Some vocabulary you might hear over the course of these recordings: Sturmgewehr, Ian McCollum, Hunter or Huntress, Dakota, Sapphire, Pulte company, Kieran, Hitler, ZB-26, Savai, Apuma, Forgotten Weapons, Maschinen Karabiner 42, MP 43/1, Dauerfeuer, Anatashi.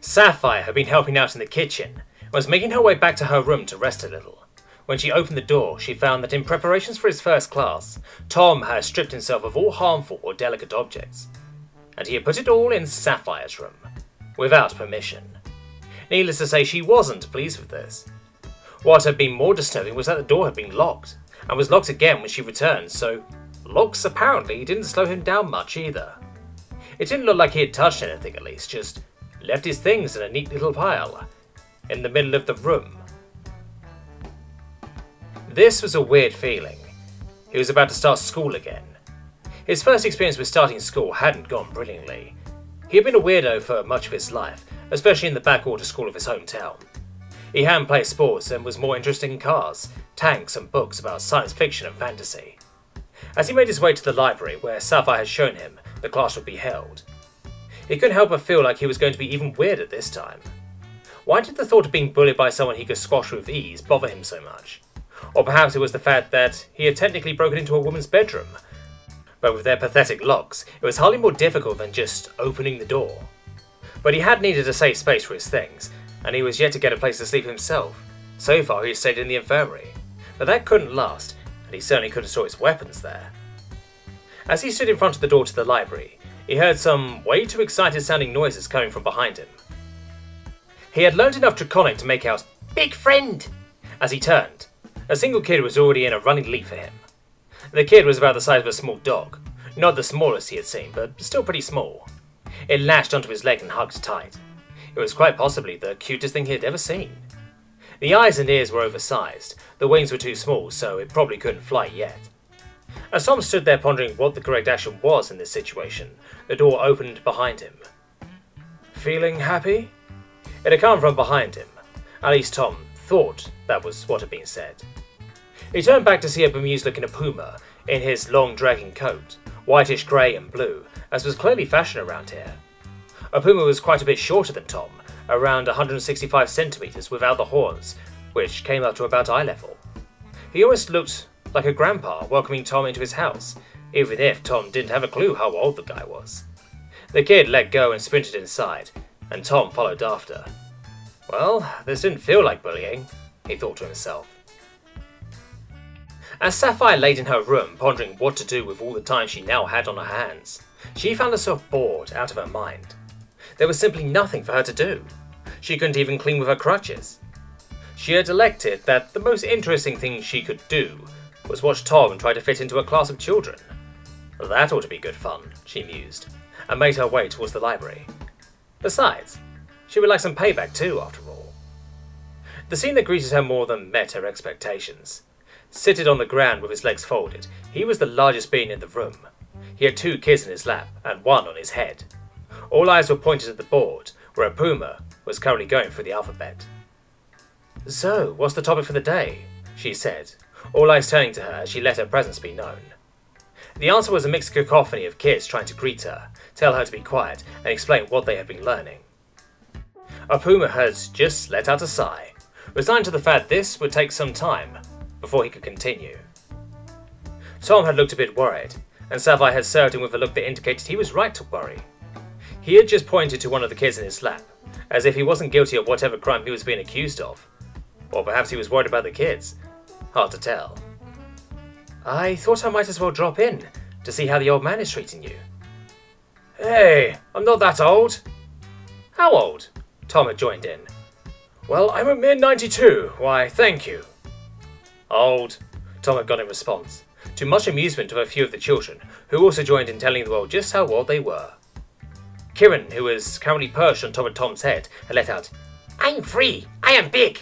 Sapphire had been helping out in the kitchen and was making her way back to her room to rest a little. When she opened the door, she found that in preparations for his first class, Tom had stripped himself of all harmful or delicate objects, and he had put it all in Sapphire's room, without permission. Needless to say, she wasn't pleased with this. What had been more disturbing was that the door had been locked, and was locked again when she returned, so locks apparently didn't slow him down much either. It didn't look like he had touched anything at least, just left his things in a neat little pile, in the middle of the room. This was a weird feeling. He was about to start school again. His first experience with starting school hadn't gone brilliantly. He had been a weirdo for much of his life, especially in the backwater school of his hometown. He hadn't played sports and was more interested in cars, tanks and books about science fiction and fantasy. As he made his way to the library where Sapphire had shown him the class would be held, he couldn't help but feel like he was going to be even weirder this time. Why did the thought of being bullied by someone he could squash with ease bother him so much? Or perhaps it was the fact that he had technically broken into a woman's bedroom, but with their pathetic locks, it was hardly more difficult than just opening the door. But he had needed a safe space for his things, and he was yet to get a place to sleep himself. So far he stayed in the infirmary, but that couldn't last, and he certainly couldn't store his weapons there. As he stood in front of the door to the library, he heard some way too excited sounding noises coming from behind him. He had learned enough Draconic to make out, "Big friend!" As he turned. A single kid was already in a running leap for him. The kid was about the size of a small dog, not the smallest he had seen, but still pretty small. It lashed onto his leg and hugged tight. It was quite possibly the cutest thing he had ever seen. The eyes and ears were oversized, the wings were too small, so it probably couldn't fly yet. As Tom stood there pondering what the correct action was in this situation, the door opened behind him. Feeling happy? It had come from behind him, at least Tom thought that was what had been said. He turned back to see a bemused-looking Apuma in his long dragging coat, whitish grey and blue, as was clearly fashion around here. Apuma was quite a bit shorter than Tom, around 165 centimetres without the horns, which came up to about eye level. He almost looked like a grandpa welcoming Tom into his house, even if Tom didn't have a clue how old the guy was. The kid let go and sprinted inside, and Tom followed after. Well, this didn't feel like bullying, he thought to himself. As Sapphire laid in her room pondering what to do with all the time she now had on her hands, she found herself bored out of her mind. There was simply nothing for her to do. She couldn't even clean with her crutches. She had elected that the most interesting thing she could do was watch Tom try to fit into a class of children. That ought to be good fun, she mused, and made her way towards the library. Besides, she would like some payback too, after all. The scene that greeted her more than met her expectations. Seated on the ground with his legs folded, he was the largest being in the room. He had two kids in his lap and one on his head. All eyes were pointed at the board, where Apuma was currently going through the alphabet. "So, what's the topic for the day?" she said, all eyes turning to her as she let her presence be known. The answer was a mixed cacophony of kids trying to greet her, tell her to be quiet, and explain what they had been learning. Apuma had just let out a sigh, resigned to the fact this would take some time before he could continue. Tom had looked a bit worried, and Savai had served him with a look that indicated he was right to worry. He had just pointed to one of the kids in his lap, as if he wasn't guilty of whatever crime he was being accused of. Or perhaps he was worried about the kids. Hard to tell. "I thought I might as well drop in to see how the old man is treating you." "Hey, I'm not that old." "How old?" Tom had joined in. "Well, I'm a mere 92, why thank you." "Old," Tom had got in response, to much amusement of a few of the children, who also joined in telling the world just how old they were. Kieran, who was currently perched on top of Tom's head, had let out, "I'm free! I am big!"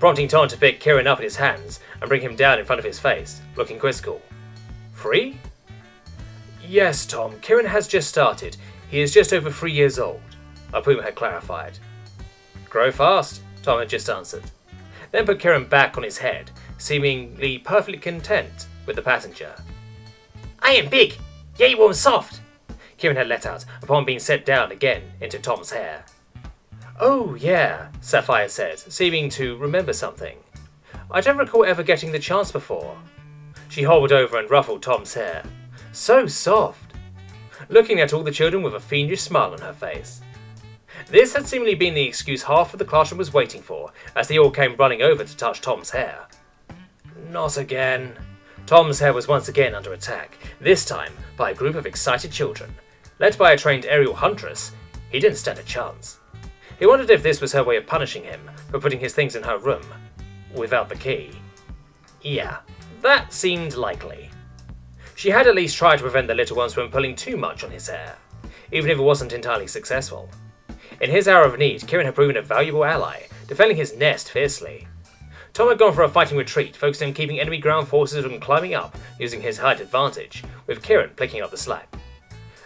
prompting Tom to pick Kieran up in his hands and bring him down in front of his face, looking quizzical. "Free?" "Yes, Tom, Kieran has just started. He is just over 3 years old," Apuma had clarified. "Grow fast," Tom had just answered, then put Kieran back on his head, seemingly perfectly content with the passenger. "I am big! Yay warm soft!" Kieran had let out upon being set down again into Tom's hair. "Oh yeah," Sapphire said, seeming to remember something. "I don't recall ever getting the chance before." She hobbled over and ruffled Tom's hair. "So soft!" looking at all the children with a fiendish smile on her face. This had seemingly been the excuse half of the classroom was waiting for, as they all came running over to touch Tom's hair. Not again. Tom's hair was once again under attack, this time by a group of excited children. Led by a trained aerial huntress, he didn't stand a chance. He wondered if this was her way of punishing him for putting his things in her room, without the key. Yeah, that seemed likely. She had at least tried to prevent the little ones from pulling too much on his hair, even if it wasn't entirely successful. In his hour of need, Kieran had proven a valuable ally, defending his nest fiercely. Tom had gone for a fighting retreat, focusing on keeping enemy ground forces from climbing up, using his height advantage, with Kieran picking up the slack.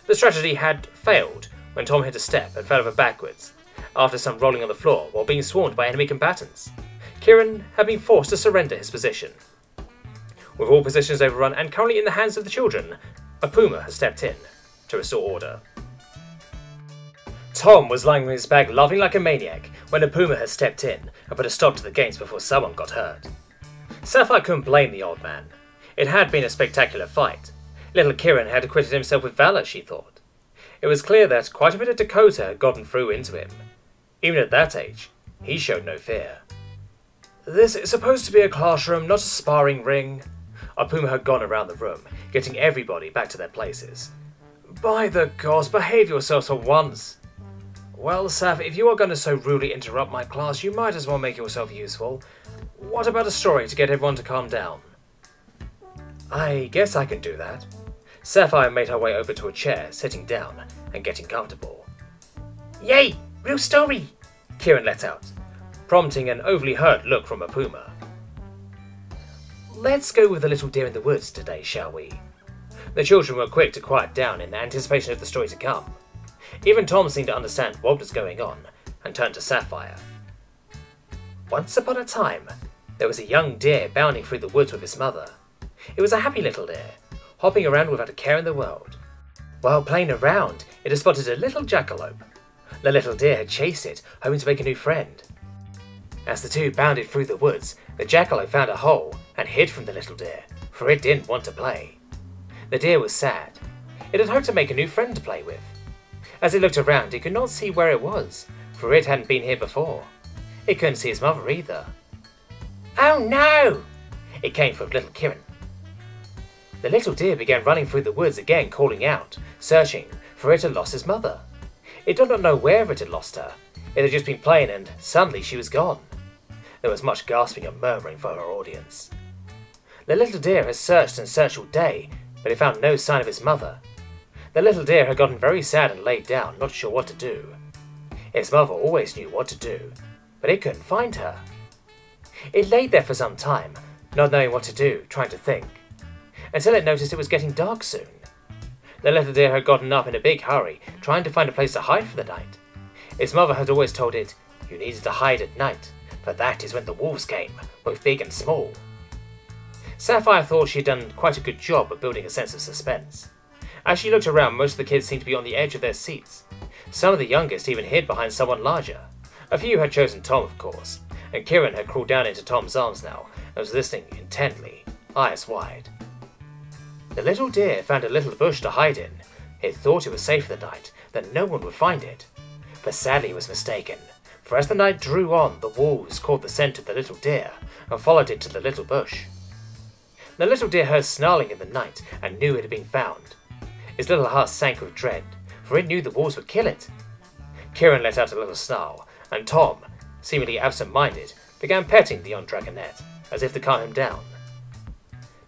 The strategy had failed when Tom hit a step and fell over backwards, after some rolling on the floor while being swarmed by enemy combatants. Kieran had been forced to surrender his position. With all positions overrun and currently in the hands of the children, Apuma has stepped in to restore order. Tom was lying on his back laughing like a maniac when Apuma had stepped in and put a stop to the games before someone got hurt. Sapphire couldn't blame the old man. It had been a spectacular fight. Little Kieran had acquitted himself with valour, she thought. It was clear that quite a bit of Dakota had gotten through into him. Even at that age, he showed no fear. This is supposed to be a classroom, not a sparring ring. Apuma had gone around the room, getting everybody back to their places. By the gods, behave yourselves for once. Well, Sav, if you are going to so rudely interrupt my class, you might as well make yourself useful. What about a story to get everyone to calm down? I guess I can do that. Sapphire made her way over to a chair, sitting down and getting comfortable. Yay! Real story! Kieran let out, prompting an overly hurt look from Apuma. Let's go with the little deer in the woods today, shall we? The children were quick to quiet down in anticipation of the story to come. Even Tom seemed to understand what was going on, and turned to Sapphire. Once upon a time, there was a young deer bounding through the woods with his mother. It was a happy little deer, hopping around without a care in the world. While playing around, it had spotted a little jackalope. The little deer had chased it, hoping to make a new friend. As the two bounded through the woods, the jackalope found a hole and hid from the little deer, for it didn't want to play. The deer was sad. It had hoped to make a new friend to play with. As he looked around, he could not see where it was, for it hadn't been here before. It couldn't see his mother either. Oh no! It came from little Kieran. The little deer began running through the woods again, calling out, searching, for it had lost his mother. It did not know where it had lost her. It had just been playing and suddenly she was gone. There was much gasping and murmuring from her audience. The little deer had searched and searched all day, but it found no sign of his mother. The little deer had gotten very sad and laid down, not sure what to do. Its mother always knew what to do, but it couldn't find her. It lay there for some time, not knowing what to do, trying to think, until it noticed it was getting dark soon. The little deer had gotten up in a big hurry, trying to find a place to hide for the night. Its mother had always told it, "You needed to hide at night, for that is when the wolves came, both big and small." Sapphire thought she had done quite a good job of building a sense of suspense. As she looked around, most of the kids seemed to be on the edge of their seats. Some of the youngest even hid behind someone larger. A few had chosen Tom, of course, and Kieran had crawled down into Tom's arms now and was listening intently, eyes wide. The little deer found a little bush to hide in. It thought it was safe for the night, that no one would find it. But sadly it was mistaken, for as the night drew on, the wolves caught the scent of the little deer and followed it to the little bush. The little deer heard snarling in the night and knew it had been found. His little heart sank with dread, for it knew the wolves would kill it. Kieran let out a little snarl, and Tom, seemingly absent-minded, began petting the young dragonette, as if to calm him down.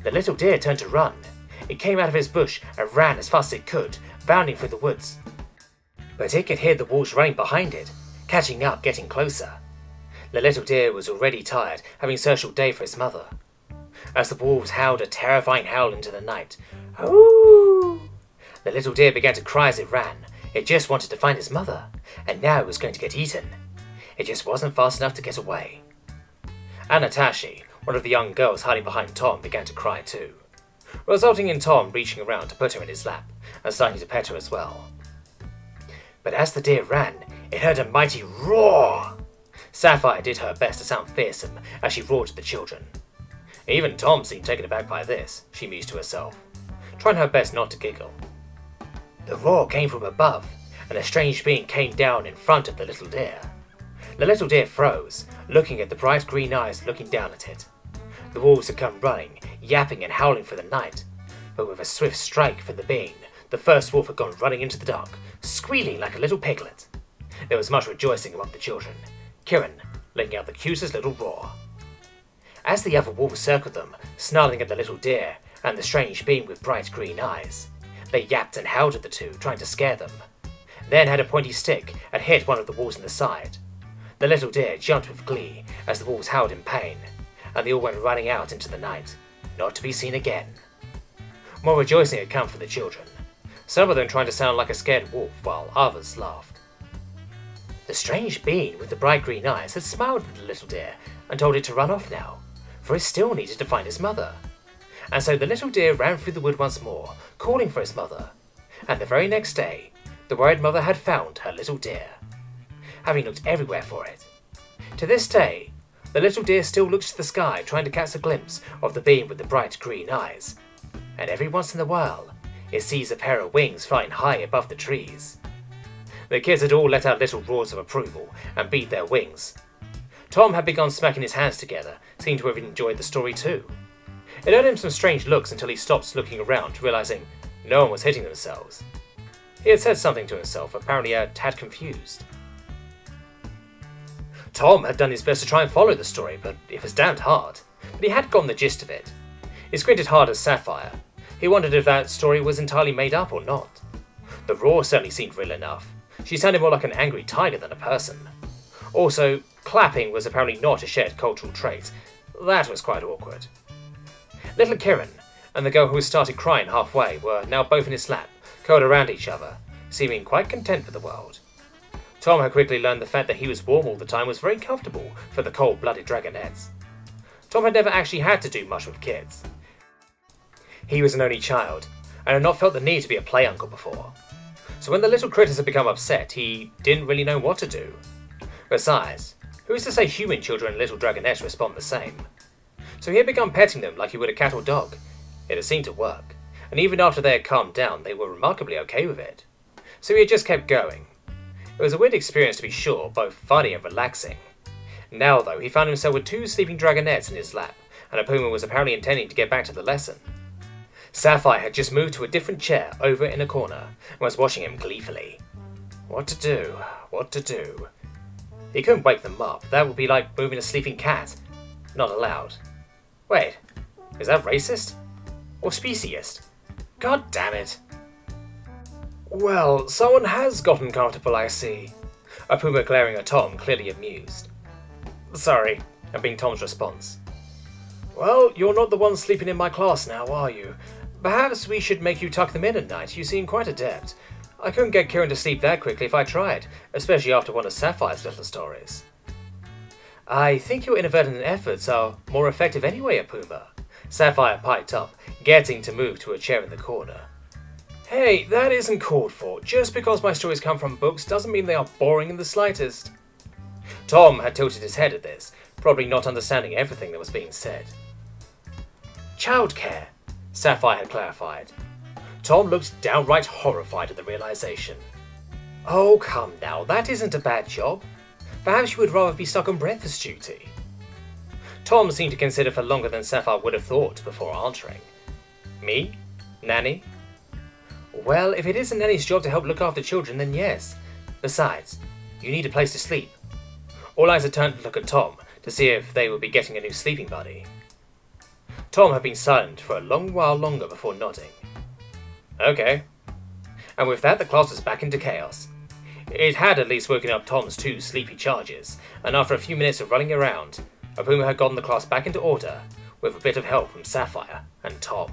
The little deer turned to run. It came out of his bush and ran as fast as it could, bounding through the woods. But it could hear the wolves running behind it, catching up, getting closer. The little deer was already tired, having searched all day for his mother. As the wolves howled a terrifying howl into the night, "Ooh!" The little deer began to cry as it ran. It just wanted to find its mother, and now it was going to get eaten. It just wasn't fast enough to get away. Anatashi, one of the young girls hiding behind Tom, began to cry too, resulting in Tom reaching around to put her in his lap and starting to pet her as well. But as the deer ran, it heard a mighty roar. Sapphire did her best to sound fearsome as she roared at the children. Even Tom seemed taken aback by this, she mused to herself, trying her best not to giggle. The roar came from above, and a strange being came down in front of the little deer. The little deer froze, looking at the bright green eyes looking down at it. The wolves had come running, yapping and howling for the night, but with a swift strike from the being, the first wolf had gone running into the dark, squealing like a little piglet. There was much rejoicing among the children, Kieran letting out the cutest little roar. As the other wolves circled them, snarling at the little deer and the strange being with bright green eyes, they yapped and howled at the two, trying to scare them, then had a pointy stick and hit one of the wolves in the side. The little deer jumped with glee as the wolves howled in pain, and they all went running out into the night, not to be seen again. More rejoicing had come from the children, some of them trying to sound like a scared wolf while others laughed. The strange being with the bright green eyes had smiled at the little deer and told it to run off now, for it still needed to find its mother. And so the little deer ran through the wood once more, calling for its mother, and the very next day, the worried mother had found her little deer, having looked everywhere for it. To this day, the little deer still looks to the sky trying to catch a glimpse of the being with the bright green eyes, and every once in a while, it sees a pair of wings flying high above the trees. The kids had all let out little roars of approval and beat their wings. Tom had begun smacking his hands together, seemed to have enjoyed the story too. It earned him some strange looks until he stopped looking around, realising no one was hitting themselves. He had said something to himself, apparently a tad confused. Tom had done his best to try and follow the story, but it was damned hard. But he had gotten the gist of it. He squinted hard at Sapphire. He wondered if that story was entirely made up or not. The roar certainly seemed real enough. She sounded more like an angry tiger than a person. Also, clapping was apparently not a shared cultural trait. That was quite awkward. Little Kieran and the girl who started crying halfway were now both in his lap, curled around each other, seeming quite content with the world. Tom had quickly learned the fact that he was warm all the time was very comfortable for the cold-blooded dragonettes. Tom had never actually had to do much with kids. He was an only child, and had not felt the need to be a play uncle before. So when the little critters had become upset, he didn't really know what to do. Besides, who is to say human children and little dragonettes respond the same? So he had begun petting them like he would a cat or dog. It had seemed to work, and even after they had calmed down, they were remarkably okay with it. So he had just kept going. It was a weird experience to be sure, both funny and relaxing. Now though, he found himself with two sleeping dragonettes in his lap, and Apuma was apparently intending to get back to the lesson. Sapphire had just moved to a different chair over in a corner, and was watching him gleefully. What to do? What to do? He couldn't wake them up, that would be like moving a sleeping cat. Not allowed. Wait, is that racist? Or speciesist? God damn it! Well, someone has gotten comfortable, I see. Apuma glaring at Tom, clearly amused. Sorry, had been Tom's response. Well, you're not the one sleeping in my class now, are you? Perhaps we should make you tuck them in at night, you seem quite adept. I couldn't get Kieran to sleep that quickly if I tried, especially after one of Sapphire's little stories. I think your inadvertent efforts are more effective anyway, Apuma. Sapphire piped up, getting to move to a chair in the corner. Hey, that isn't called for. Just because my stories come from books doesn't mean they are boring in the slightest. Tom had tilted his head at this, probably not understanding everything that was being said. Childcare, Sapphire had clarified. Tom looked downright horrified at the realisation. Oh, come now, that isn't a bad job. Perhaps you would rather be stuck on breakfast duty. Tom seemed to consider for longer than Sapphire would have thought before answering. Me? Nanny? Well, if it isn't Nanny's job to help look after children, then yes. Besides, you need a place to sleep. All eyes had turned to look at Tom to see if they would be getting a new sleeping buddy. Tom had been silent for a long while longer before nodding. Okay. And with that, the class was back into chaos. It had at least woken up Tom's two sleepy charges, and after a few minutes of running around, Apuma had gotten the class back into order with a bit of help from Sapphire and Tom.